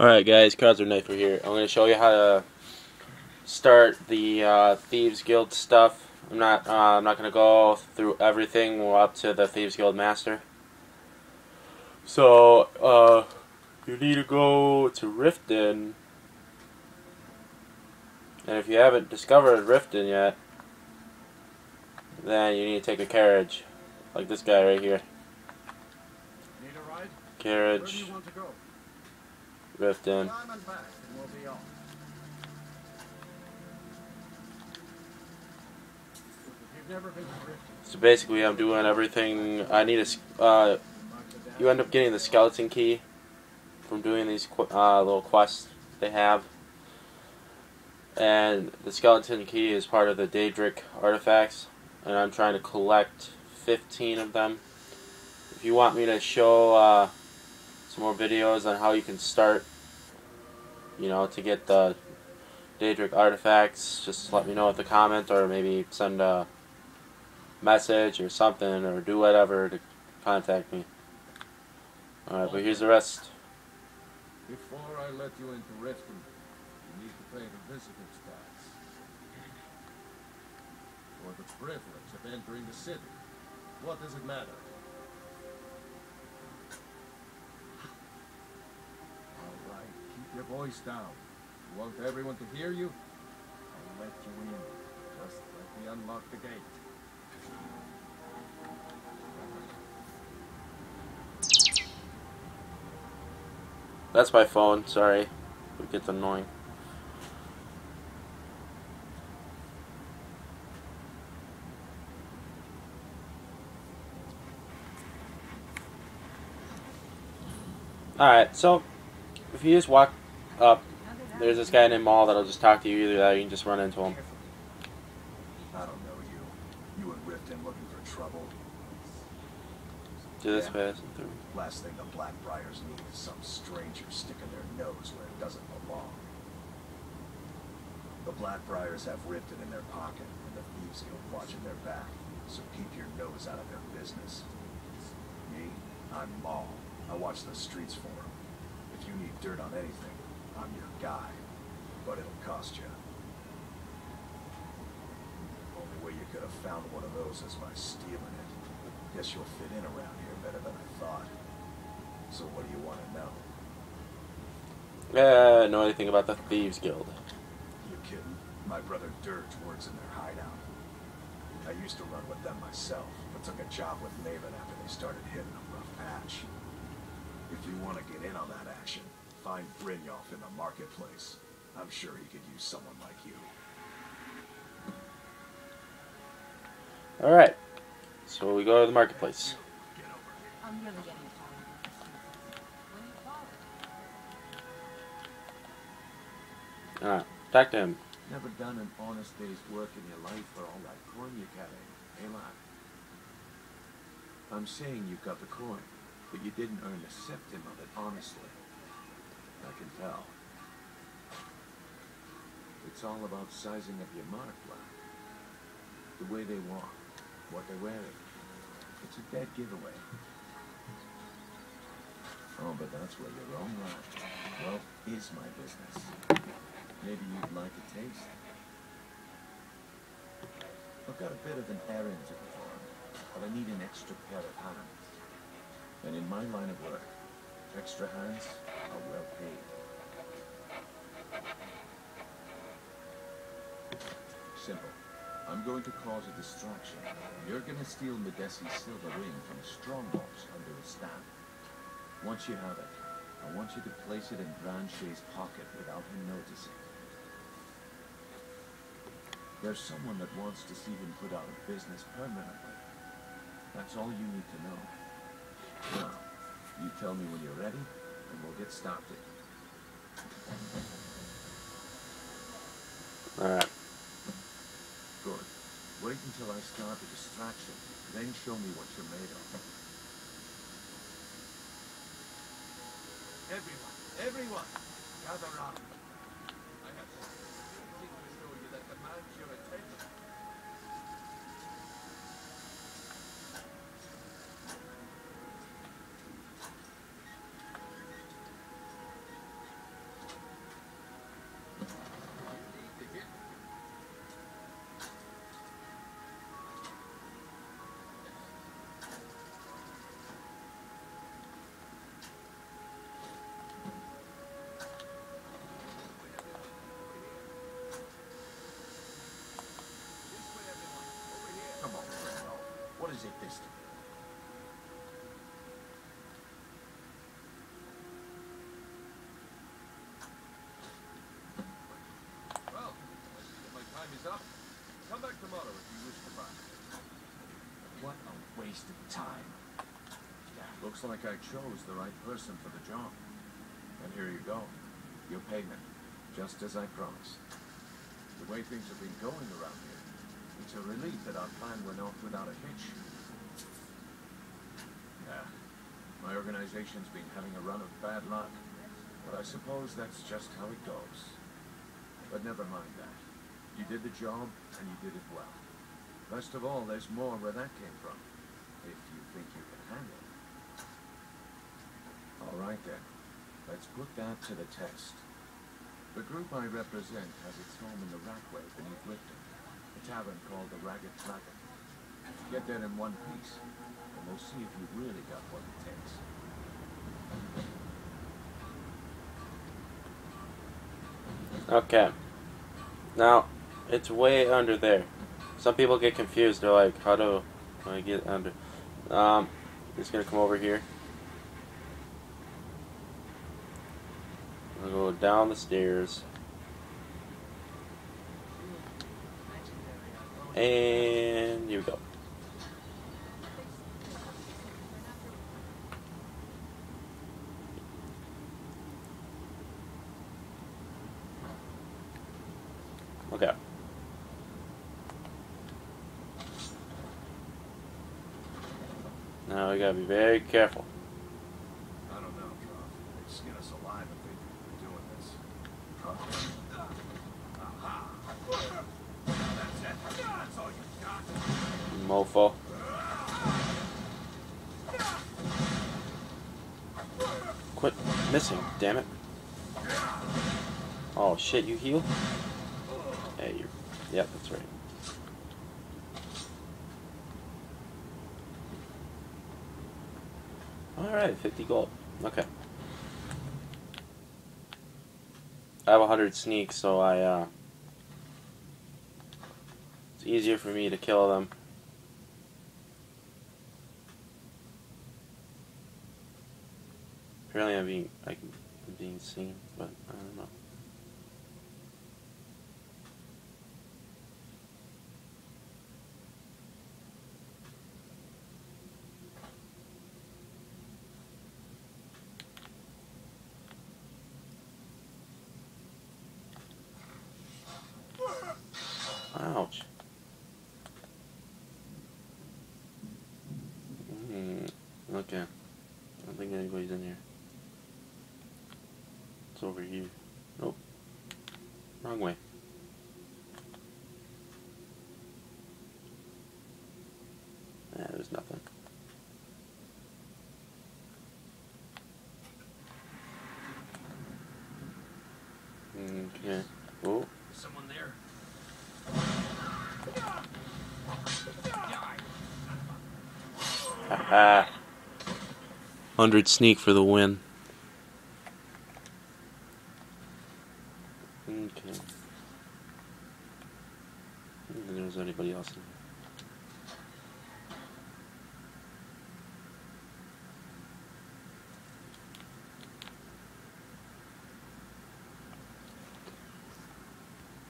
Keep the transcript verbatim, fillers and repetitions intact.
Alright guys, KrauserKNIFER here. I'm going to show you how to start the uh, Thieves Guild stuff. I'm not uh, I'm not going to go through everything up to the Thieves Guild Master. So, uh, you need to go to Riften. And if you haven't discovered Riften yet, then you need to take a carriage. Like this guy right here. Need a ride? Carriage. Where do you want to go? Riften. So basically I'm doing everything. I need a, uh, you end up getting the skeleton key from doing these uh, little quests they have. And the skeleton key is part of the Daedric artifacts, and I'm trying to collect fifteen of them. If you want me to show uh, some more videos on how you can start, you know, to get the Daedric artifacts, just let me know with a comment, or maybe send a message or something, or do whatever to contact me. Alright, but here's the rest. Before I let you into Riften, you need to pay the visitor's tax for the privilege of entering the city. What does it matter? Alright, keep your voice down. You want everyone to hear you? I'll let you in. Just let me unlock the gate. That's my phone, sorry. It gets annoying. Alright, so if you just walk up, there's this guy named Maul that'll just talk to you, either that or you can just run into him. I don't know you. You and Riften looking for trouble? Do this fast. Last thing the Blackbriars need is some stranger sticking their nose where it doesn't belong. The Blackbriars have Riften in their pocket, and the Thieves Guild watching their back, so keep your nose out of their business. Me? I'm Maul. I watch the streets for them. If you need dirt on anything, I'm your guy. But it'll cost you. Only way you could have found one of those is by stealing it. Guess you'll fit in around here better than I thought. So what do you want to know? Yeah, uh, know anything about the Thieves Guild? You kidding? My brother Dirge works in their hideout. I used to run with them myself, but took a job with Maven after they started hitting a rough patch. If you want to get in on that action, find Brynjolf in the marketplace. I'm sure he could use someone like you. Alright. So we go to the marketplace. Alright, talk to him. Never done an honest day's work in your life for all that coin you carry, eh, lad? I'm saying you got the coin, but you didn't earn a septim of it honestly. I can tell. It's all about sizing up your mark, lad. The way they walk. What they're wearing. It's a dead giveaway. Oh, but that's where you're wrong, right? Well, is my business. Maybe you'd like a taste. I've got a bit of an errand to perform, but I need an extra pair of hands. And in my line of work, extra hands are well paid. Simple. I'm going to cause a distraction. You're going to steal Medesi's silver ring from a strongbox under a stand. Once you have it, I want you to place it in Branche's pocket without him noticing. There's someone that wants to see him put out of business permanently. That's all you need to know. Now, you tell me when you're ready, and we'll get started. Alright. Good. Wait until I start the distraction, then show me what you're made of. Everyone, everyone, gather round. I have something to show you that demands your attention. raised. Well, my time is up. Come back tomorrow if you wish to buy. What a waste of time. Yeah, looks like I chose the right person for the job. And here you go. Your payment, just as I promised. The way things have been going around here, it's a relief that our plan went off without a hitch. Yeah, my organization's been having a run of bad luck, but I suppose that's just how it goes. But never mind that. You did the job, and you did it well. Best of all, there's more where that came from, if you think you can handle it. All right then, let's put that to the test. The group I represent has its home in the Ratway beneath Riften, a tavern called the Ragged Flagon. Get there in one piece, and we'll see if you've really got what it takes. Okay. Now, it's way under there. Some people get confused. They're like, how do I get under? Um, it's gonna come over here. I'll go down the stairs. And here we go. Okay. Now we gotta be very careful. Mofo. Quit missing, damn it. Oh shit, you heal? Hey, you're. Yep, that's right. Alright, fifty gold. Okay. I have one hundred sneak, so I, uh. It's easier for me to kill them. Apparently I'm being, I'm being seen, but I don't know. Ouch. Mm, okay. I don't think anybody's in here. It's over here. Nope. Wrong way. Nah, there's nothing. Okay. Oh. There's someone there. Haha. one hundred sneak for the win. Okay. I don't think there's anybody else in here.